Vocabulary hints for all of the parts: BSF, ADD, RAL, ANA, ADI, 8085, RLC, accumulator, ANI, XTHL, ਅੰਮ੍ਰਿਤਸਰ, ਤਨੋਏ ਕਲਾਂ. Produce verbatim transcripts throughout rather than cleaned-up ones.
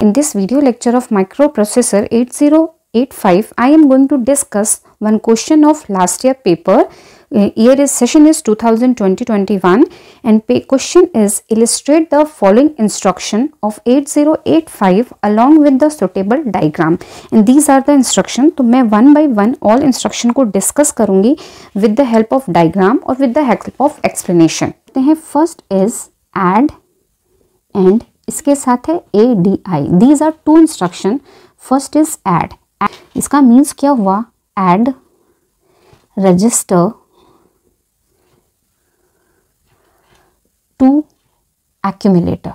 In this video lecture of microprocessor eighty eighty-five, I am going to discuss one question of last year paper. Year is session is two thousand twenty to twenty-one and question is illustrate the following instruction of eighty eighty-five along with the suitable diagram. And these are the instruction. तो मैं one by one all instruction को discuss करूँगी with the help of diagram और with the help of explanation. तो हैं first is add and इसके साथ है A D I. These are two instruction. First is add. इसका means क्या हुआ? Add register to accumulator.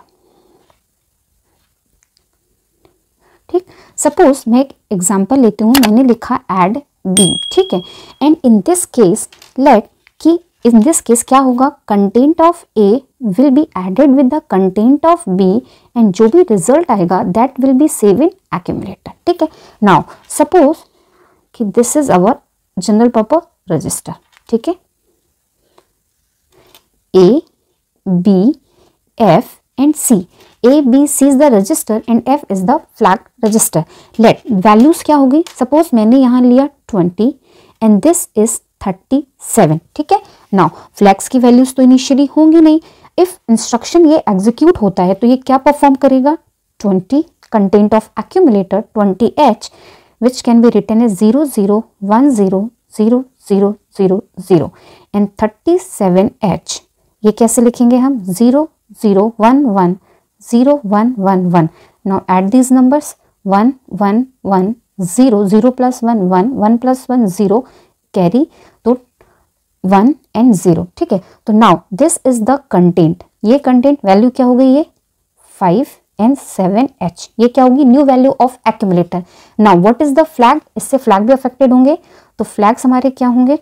ठीक, सपोज मैं एक एग्जाम्पल लेती हूँ. मैंने लिखा एड बी, ठीक है. And in this case let कि इन दिस केस क्या होगा, content of A will be added with the content of B and जो भी रिजल्ट आएगा that will be save in accumulator. ठीक है. नाउ सपोज कि this is our general purpose register, ठीक है. ए B, F and C. A, B, C is the register and F is the flag register. Let values क्या होगी? Suppose मैंने यहाँ लिया twenty and this is thirty-seven. ठीक है. Now flags की values तो initially होंगी नहीं. If instruction ये execute होता है तो ये क्या perform करेगा? twenty content of accumulator twenty H which can be written as zero zero one zero zero zero zero and thirty-seven H. ये कैसे लिखेंगे हम? Zero zero one one zero one one one. Now at these numbers one one one zero zero plus one one one plus one zero carry, तो one and zero. ठीक है. तो now this is the content. ये content value क्या हो गई? ये five and seven H. ये क्या होगी? New value of accumulator. Now what is the flag? इससे फ्लैग भी अफेक्टेड होंगे. तो फ्लैग्स हमारे क्या होंगे?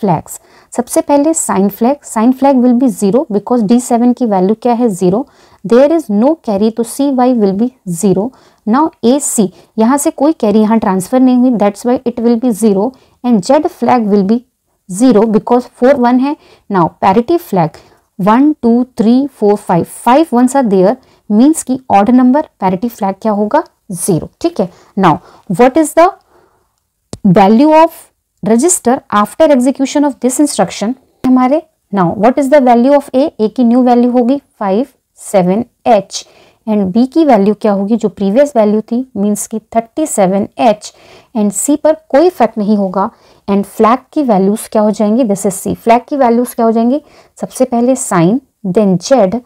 फ्लैग्स सबसे पहले sign flag. Sign flag will be zero because D seven की वैल्यू क्या है? Zero. There is no carry तो C Y will be zero. Now A C यहाँ से कोई कैरी यहाँ ट्रांसफर नहीं हुई, that's why it will be zero. And Z flag will be zero because four one है. Now parity flag one two three four five, five ones are there means की odd number. Parity flag क्या होगा? Zero. ठीक है. Now what is the value of register after execution of this instruction हमारे? Now what is the value of A? A की new value होगी five seven H and B की value क्या होगी? जो प्रीवियस वैल्यू थी मीन्स की thirty seven H. And C पर कोई इफेक्ट नहीं होगा. एंड फ्लैग की वैल्यूज क्या हो जाएंगी? This is C. फ्लैग की वैल्यूज क्या हो जाएंगी? सबसे पहले sign, then Z,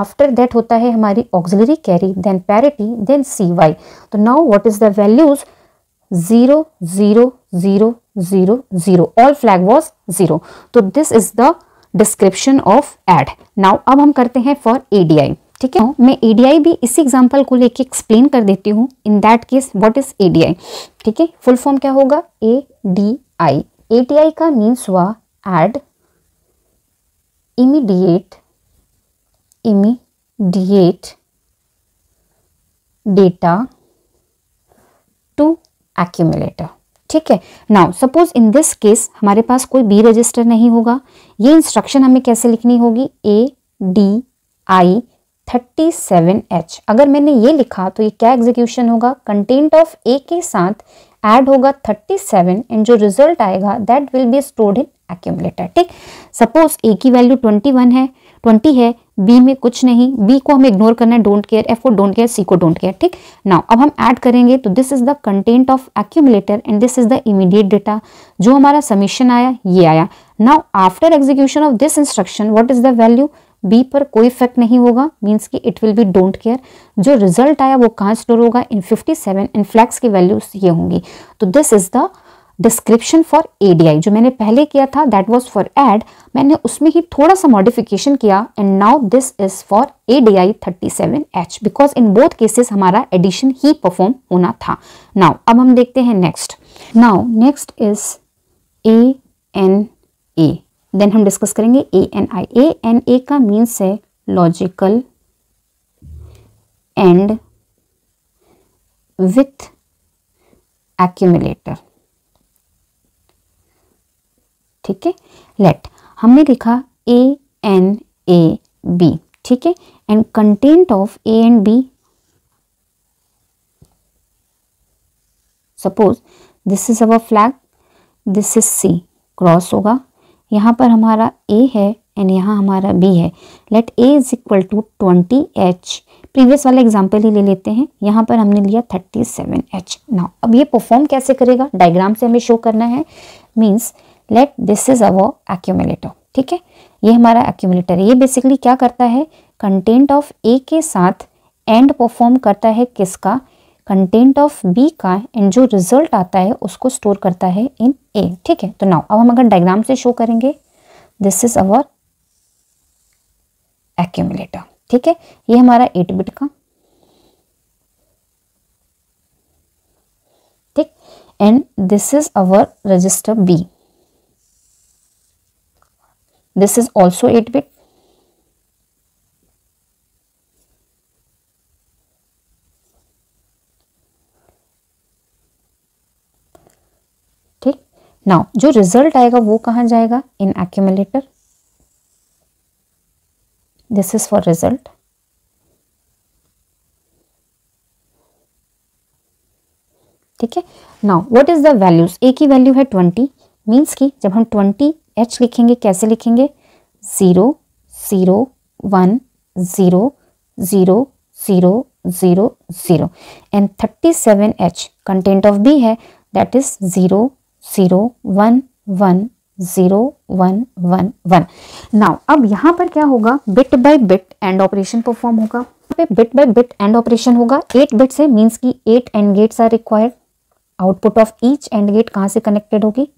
after that होता है हमारी auxiliary carry, then parity, then C Y. तो now what is the values? Zero zero zero zero zero. All flag was zero. तो this is the description of add. Now अब हम करते हैं for ADI. ठीक है. मैं एडीआई भी इसी एग्जाम्पल को लेके एक्सप्लेन कर देती हूँ. In that case what is ADI? ठीक है. फुल फॉर्म क्या होगा? एडीआई. एडीआई का मीन्स हुआ add immediate immediate data to accumulator. ठीक है. Now suppose in this case हमारे पास कोई बी रजिस्टर नहीं होगा. ये इंस्ट्रक्शन हमें कैसे लिखनी होगी? A D I thirty seven H. अगर मैंने ये लिखा तो ये क्या एग्जीक्यूशन होगा? कंटेंट ऑफ ए के साथ ऐड होगा थर्टी सेवन एंड जो रिजल्ट आएगा that will be stored in accumulator. ठीक. सपोज ए की वैल्यू ट्वेंटी वन है, ट्वेंटी है, बी में कुछ नहीं, बी को हमें इग्नोर करना है, डोंट केयर, एफ को डोंट केयर, सी को डोंट केयर. ठीक. नाउ अब हम ऐड करेंगे तो this is the content of accumulator and this is the immediate data. जो हमारा समीशन आया ये आया. Now after execution of this instruction what is the value? B पर कोई इफेक्ट नहीं होगा मीन्स कि it will be don't care. जो रिजल्ट आया वो कहाँ स्टोर होगा? In fifty seven and flags की वैल्यूज ये होंगी. तो this is the description for ADI. जो मैंने पहले किया था दैट वाज फॉर एड, मैंने उसमें ही थोड़ा सा मॉडिफिकेशन किया and now this is for ADI thirty seven H because in both cases हमारा एडिशन ही परफॉर्म होना था. नाउ अब हम देखते हैं next. Now next is A N A. Then हम डिस्कस करेंगे A N I. A N ए का मीन्स है लॉजिकल एंड विथ एक्यूमुलेटर. ठीक है. लेट हमने लिखा ए एन ए बी. ठीक है. And content of A and B suppose this is our flag, this is C, cross होगा। यहाँ पर हमारा ए है एंड यहाँ हमारा बी है। Let A is equal to twenty H, previous वाला एग्जाम्पल ही ले लेते हैं। यहाँ पर हमने लिया थर्टी सेवन एच। नाउ अब ये परफॉर्म कैसे करेगा, डायग्राम से हमें शो करना है। Means let this is our accumulator, ठीक है, ये हमारा एक्यूमुलेटर है। ये बेसिकली क्या करता है, कंटेंट ऑफ ए के साथ एंड परफॉर्म करता है, किसका, कंटेंट ऑफ बी का, एंड जो रिजल्ट आता है उसको स्टोर करता है इन ए, ठीक है। तो नाउ अब हम अगर डायग्राम से शो करेंगे, दिस इज अवर एक्यूमुलेटर, ठीक है। ये हमारा एट बिट का, ठीक, and this is our register B, this is also eight bit, ठीक। नाउ जो रिजल्ट आएगा वो कहाँ जाएगा, in accumulator, this is for result, ठीक है। Now what is the values, A की वैल्यू है ट्वेंटी, मीन्स की जब हम ट्वेंटी एच लिखेंगे कैसे लिखेंगे, zero zero one zero zero zero zero zero, and thirty seven H content of B है, that is zero zero one one zero one one one. Now अब यहाँ पर क्या होगा, bit by bit and operation perform होगा, bit by bit and operation होगा। Eight bit से means की eight AND gates are required, output of each and gate कहाँ से कनेक्टेड होगी,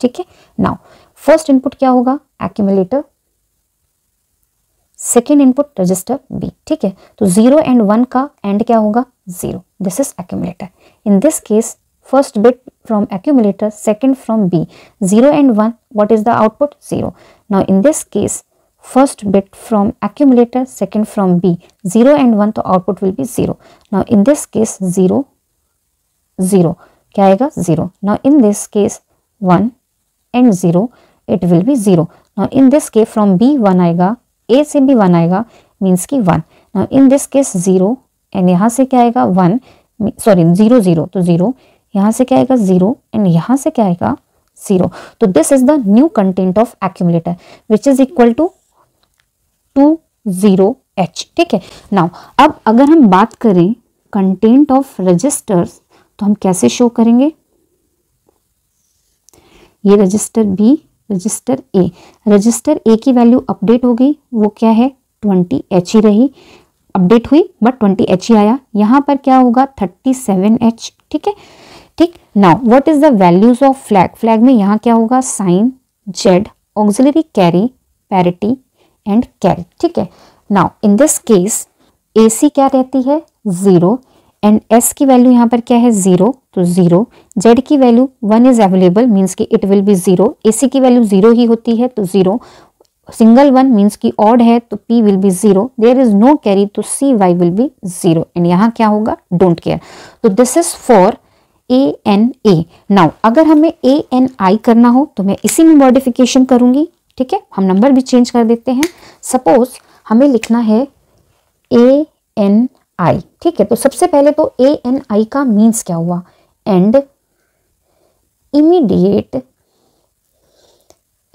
ठीक है। नाउ फर्स्ट इनपुट क्या होगा, accumulator, second input register B, ठीक है। तो जीरो एंड वन का एंड क्या होगा, zero, this is accumulator. In this case first bit from accumulator, second from B, zero and one, what is the output, zero. Now in this case first bit from accumulator, second from B, zero and one, तो output will be zero. Now in this case zero zero, क्या आएगा, zero. Now in this case one and zero, it will be zero. Now in this case from B one आएगा, A से भी one आएगा, means की one. Now in this case zero and यहाँ से क्या आएगा, वन, सॉरी जीरो जीरो, तो जीरो, यहाँ से क्या आएगा, जीरो, एंड यहाँ से क्या आएगा, जीरो। तो this is the new content of accumulator which is equal to two zero H, ठीक है। नाउ अब अगर हम बात करें कंटेंट ऑफ रजिस्टर्स, तो हम कैसे शो करेंगे, ये register B, register A, register A की वैल्यू अपडेट हो गई, वो क्या है, ट्वेंटी एच ही रही, अपडेट हुई बट ट्वेंटी एच ही आया। यहाँ पर क्या होगा, थर्टी सेवन एच, ठीक है, ठीक। Now what is the values of flag, flag में यहाँ क्या होगा, sign, Z, auxiliary carry, parity and carry, ठीक है। Now in this case A C क्या रहती है, जीरो, एंड एस की वैल्यू यहाँ पर क्या है, जीरो, तो जीरो, जेड की value one is available, means की it will be zero, AC की वैल्यू जीरो ही होती है तो जीरो, सिंगल वन मीन्स की ऑड है तो P will be zero, there is no carry तो C Y will be zero, and यहाँ क्या होगा, डोंट केयर। तो this is for A N A. Now अगर हमें ए एन आई करना हो तो मैं इसी में मॉडिफिकेशन करूंगी, ठीक है, हम नंबर भी चेंज कर देते हैं। सपोज हमें लिखना है ए एन आई, ठीक है। तो सबसे पहले तो ए एन आई का मीन्स क्या हुआ, and immediate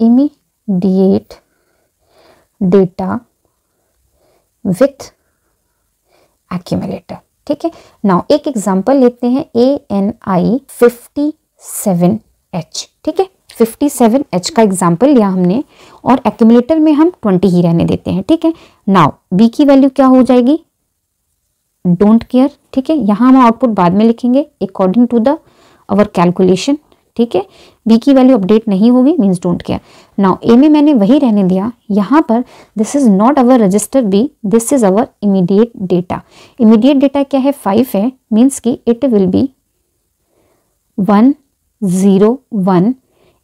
immediate data with accumulator, ठीक है। नाउ एक एग्जांपल लेते हैं, A N I fifty seven H, ठीक है, फिफ्टी सेवन एच का एग्जांपल लिया हमने, और एक्यूमुलेटर में हम ट्वेंटी ही रहने देते हैं, ठीक है। नाउ बी की वैल्यू क्या हो जाएगी, डोंट केयर, ठीक है, यहाँ हम आउटपुट बाद में लिखेंगे according to the our calculation, ठीक है। बी की वैल्यू अपडेट नहीं होगी, means don't care. Now A में मैंने वही रहने दिया, यहाँ पर this is not our register B, this is our immediate data. Immediate data क्या है, फाइव है, मीन्स की it will be one zero one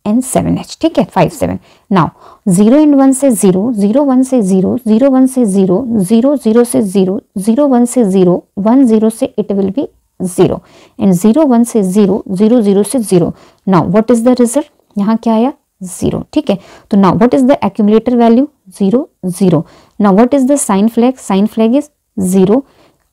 and seven H, ठीक है, five seven. Now zero and one से जीरो, जीरो वन से zero, zero one से zero, zero zero से जीरो, जीरो वन से जीरो, वन जीरो से it will be zero and zero one से zero, zero zero से zero. Now what is the result, यहाँ क्या आया जीरो. ठीक है, तो now what is the accumulator value zero zero. Now what is the sign flag, sign flag is zero.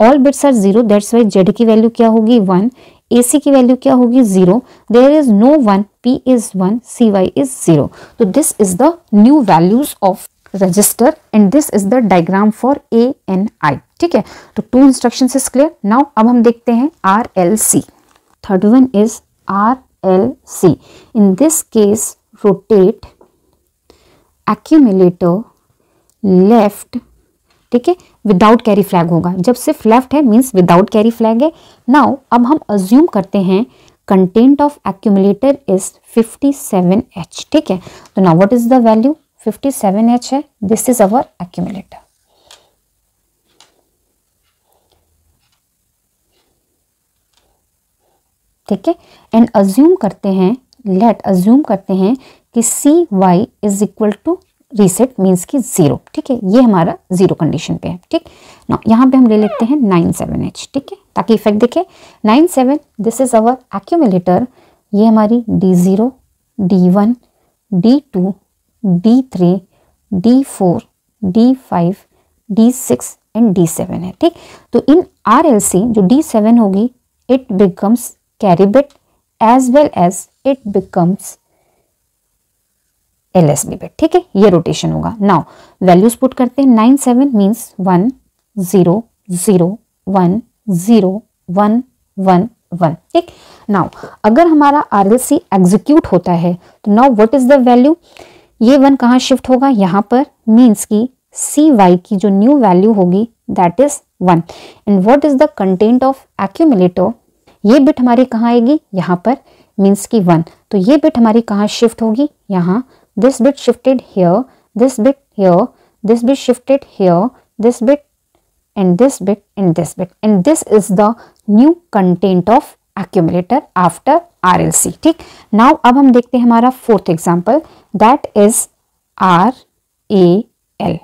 All bits are zero that's why Z की value क्या होगी one, AC की वैल्यू क्या होगी zero. There is no one, P is one, C Y is zero. तो this is the new values of register and this is the diagram for A N I. ठीक है, तो two instruction is clear. Now अब हम देखते हैं R L C. Third one is R L C. In this case rotate accumulator left. ठीक है, without carry flag होगा, जब सिर्फ लेफ्ट है मीन्स विदाउट कैरी फ्लैग है. नाउ अब हम अज्यूम करते हैं content of accumulator is fifty seven H. ठीक है, तो now what is the value, fifty seven H है. This is our accumulator. ठीक है, एंड अज्यूम करते हैं, लेट अज्यूम करते हैं कि C Y is equal to reset means की जीरो. ठीक है, ये हमारा जीरो कंडीशन पे है. ठीक, ना यहाँ पे हम ले लेते हैं नाइन सेवन एच. ठीक है, ताकि इफेक्ट दिखे. Nine seven, this is our accumulator. ये हमारी D zero, D one, D two, D three, D four, D five, D six and D seven है. ठीक, तो इन आर एल सी जो डी सेवन होगी it becomes carry bit as well as it becomes L S B bit. ठीक है, ये rotation होगा. Now values put करते हैं. Nine seven means one zero zero one zero one one one. ठीक, now अगर हमारा आर एल सी एग्जीक्यूट होता है तो now what is the value, ये वन कहाँ शिफ्ट होगा यहाँ पर, मीन्स की सी वाई की जो न्यू वैल्यू होगी that is one. And what is the content of accumulator, ये बिट हमारी कहाँ आएगी यहाँ पर, मीन्स की वन. तो ये बिट हमारी कहाँ शिफ्ट होगी यहाँ, this bit shifted here, this bit here, this bit shifted here, this bit and this bit and this bit, and this is the new content of accumulator after R L C. ठीक, now अब हम देखते हैं हमारा fourth example that is R A L.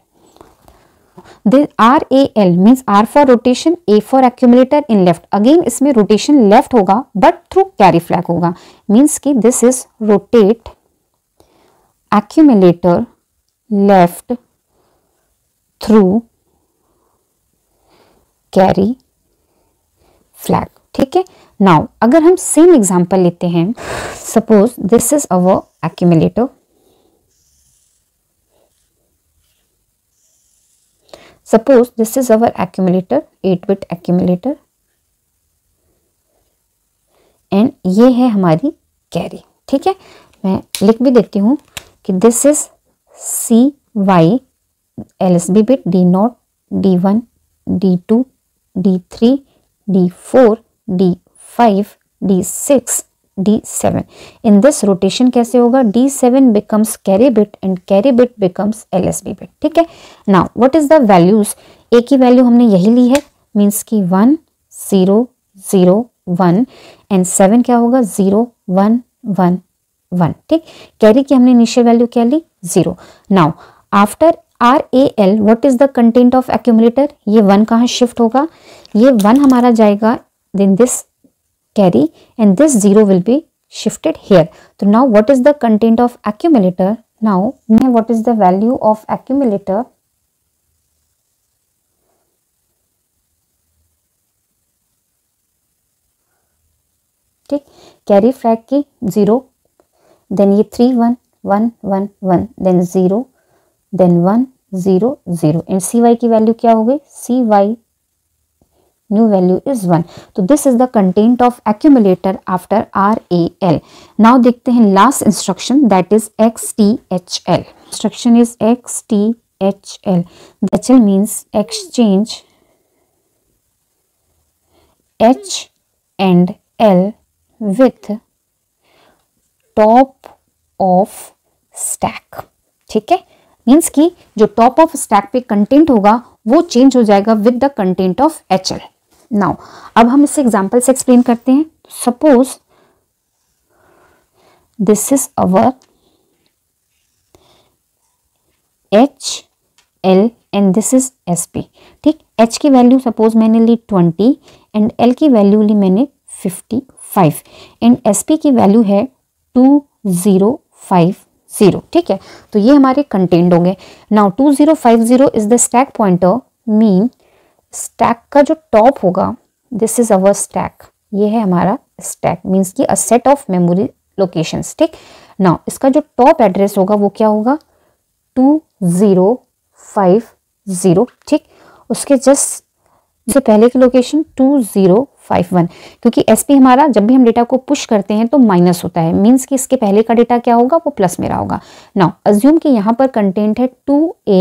This R A L means R for rotation, A for accumulator in left. Again इसमें rotation left होगा but through carry flag होगा, means कि this is rotate accumulator left through carry flag. ठीक है, now अगर हम same example लेते हैं, suppose this is our accumulator, suppose this is our accumulator, eight bit accumulator and ये है हमारी कैरी. ठीक है, मैं लिख भी देती हूँ कि this is C Y L S B bit D nought D one D two D three D four D five D six D seven. In this rotation कैसे होगा, D seven becomes carry bit and carry bit becomes L S B bit. ठीक है, now what is the values, A की value हमने यही ली है means की one zero zero one and seven क्या होगा जीरो वन वन वन. ठीक, कैरी की हमने इनिशियल वैल्यू क्या ली zero. Now after R A L what is the content of accumulator, ये वन कहाँ शिफ्ट होगा, ये वन हमारा जाएगा then this carry and this zero will be shifted here. तो now what is the content of accumulator, now what is the value of accumulator ठीक, carry flag की zero, then ये three one one one one then zero then one zero zero and C Y की value क्या हो गई, C Y new value is one. तो this is the content of accumulator after R A L. Now देखते हैं last instruction that is X T H L. Instruction is X T H L. H L means exchange H and L with top of stack. ठीक है, means की जो top of stack पे content होगा वो change हो जाएगा with the content of H L. Now अब हम इसे एग्जांपल से एक्सप्लेन करते हैं. Suppose this is our H L and this is S P. ठीक, एच की वैल्यू सपोज मैंने ली ट्वेंटी एंड एल की वैल्यू ली मैंने fifty five and S P की वैल्यू है टू ज़ीरो फाइव ज़ीरो. ठीक है, तो ये हमारे कंटेंड होंगे. Now two zero five zero is the stack pointer, mean stack का जो टॉप होगा, दिस इज़ अवर स्टैक, ये है हमारा स्टैक, मीन्स की a set of memory locations. ठीक, नाउ इसका जो टॉप एड्रेस होगा वो क्या होगा, टू ज़ीरो फाइव ज़ीरो. ठीक, उसके जस्ट से पहले की location two zero five one, क्योंकि एसपी हमारा जब भी हम डेटा को पुश करते हैं तो माइनस होता है, मींस कि इसके पहले का डेटा क्या होगा, वो प्लस में रहा होगा. नाउ अज्यूम कि यहाँ पर कंटेंट है टू ए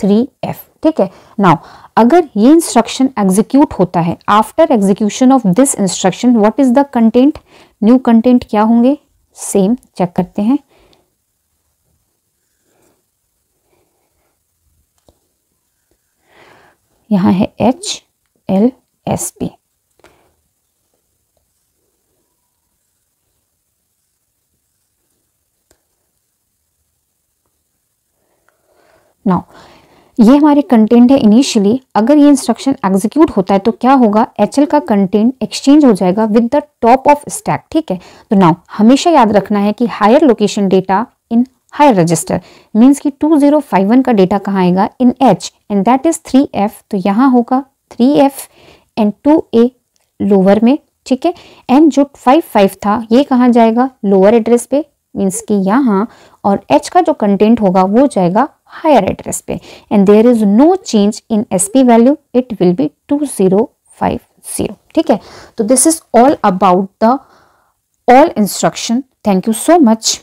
थ्री एफ. ठीक है, नाउ अगर ये इंस्ट्रक्शन एग्जीक्यूट होता है, after execution of this instruction what is the content, new content क्या होंगे, सेम चेक करते हैं. यहाँ है H L S P. Now ये हमारे कंटेंट है इनिशियली. अगर ये इंस्ट्रक्शन एग्जीक्यूट होता है तो क्या होगा, एच एल का कंटेंट एक्सचेंज हो जाएगा with the top of stack. ठीक है, तो नाउ हमेशा याद रखना है कि higher location data in higher register, means कि टू ज़ीरो फाइव वन का डेटा कहाँ आएगा, in H, and that is three F, तो यहाँ होगा three F and two A lower में. ठीक है, एंड जो फाइव फाइव था ये कहाँ जाएगा, लोअर एड्रेस पे, मीन्स कि यहाँ, और एच का जो कंटेंट होगा वो जाएगा हायर एड्रेस पे, and there is no change in SP value, it will be two zero five zero. ठीक है, तो this is all about the all instruction. Thank you so much.